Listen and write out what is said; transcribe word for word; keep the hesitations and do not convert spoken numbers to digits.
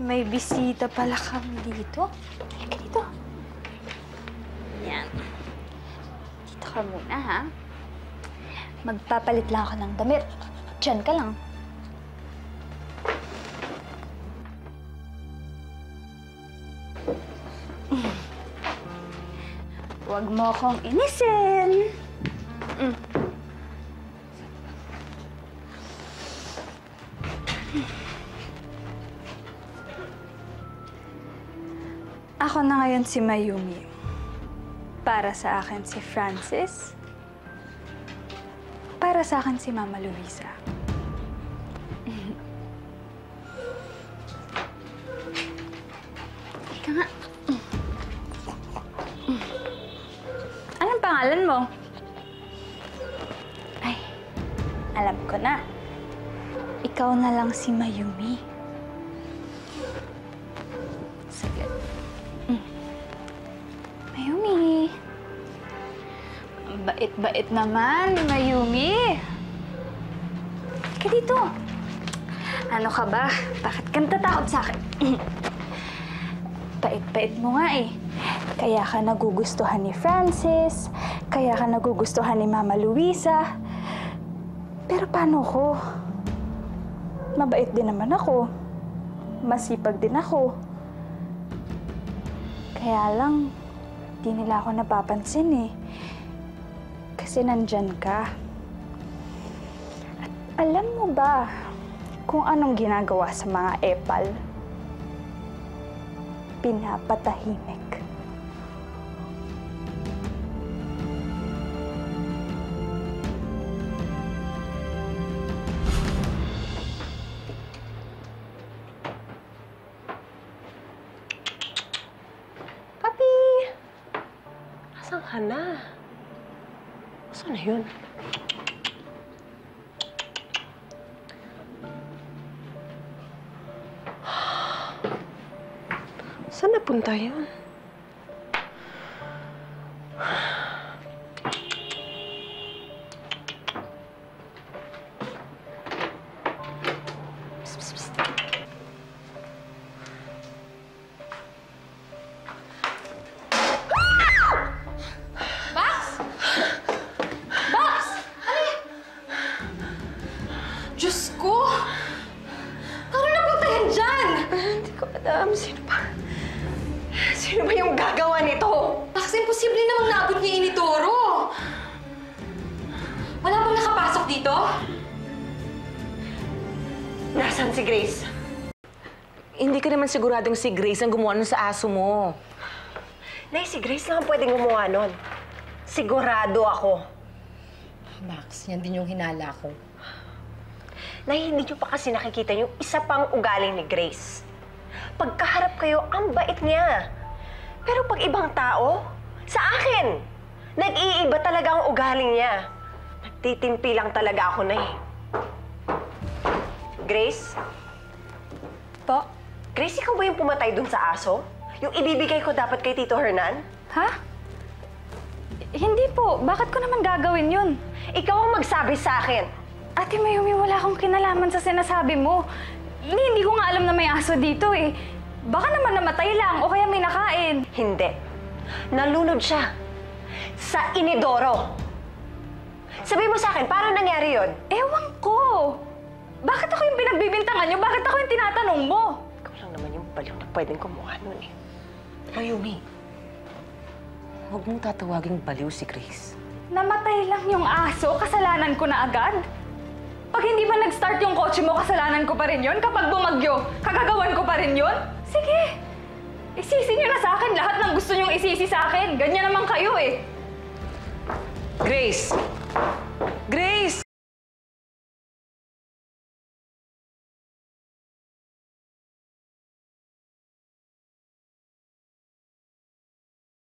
May bisita pala kami dito. Halika dito. Yan. Dito ka muna, ha? Magpapalit lang ako ng damit. Diyan ka lang. Huwag mo akong inisin. Mm. Ako na ngayon si Mayumi. Para sa akin si Francis. Para sa akin si Mama Luisa. Ika nga. Anong pangalan mo? Ay, alam ko na. Ikaw na lang si Mayumi. Bait naman, Mayumi. Ka dito. Ano ka ba? Bakit kang tatakot sa akin? Bait-bait mo nga eh. Kaya ka nagugustuhan ni Francis, kaya ka nagugustuhan ni Mama Luisa. Pero paano ko? Mabait din naman ako. Masipag din ako. Kaya lang, di nila ako napapansin eh. Kasi nandyan ka. At alam mo ba kung anong ginagawa sa mga epal? Pinapatahimik. Papi! Asan ka na? Saan na yun? Saan napunta yun? Nasaan si Grace? Hindi ka naman siguradong si Grace ang gumawa nun sa aso mo. Nay, si Grace lang ang pwedeng gumawa nun. Sigurado ako. Max, yan din yung hinala ko. Nay, hindi nyo pa kasi nakikita yung isa pang ugaling ni Grace. Pagkaharap kayo, ang bait niya. Pero pag ibang tao, sa akin, nag-iiba talaga ang ugaling niya. Nagtitimpi lang talaga ako, Nay. Grace? Po? Grace, ikaw ba yung pumatay dun sa aso? Yung ibibigay ko dapat kay Tito Hernan? Ha? Hindi po. Bakit ko naman gagawin yun? Ikaw ang magsabi sa akin. Ate Mayumi, wala akong kinalaman sa sinasabi mo. Hindi ko nga alam na may aso dito eh. Baka naman namatay lang o kaya may nakain. Hindi. Nalunod siya. Sa inidoro. Sabi mo sa akin, paano nangyari yun? Ewan ko. Bakit ako yung pinagbibintangan niyo? Bakit ako yung tinatanong mo? Ikaw lang naman yung baliw na pwedeng kumuha nun eh. Mayumi, huwag mong tatawagin baliw si Grace. Namatay lang yung aso, kasalanan ko na agad. Pag hindi pa nag-start yung kotse mo, kasalanan ko pa rin yun. Kapag bumagyo, kagagawan ko pa rin yun. Sige, isisi niyo na sa akin lahat ng gusto niyong isisi sa akin. Ganyan naman kayo eh. Grace! Grace!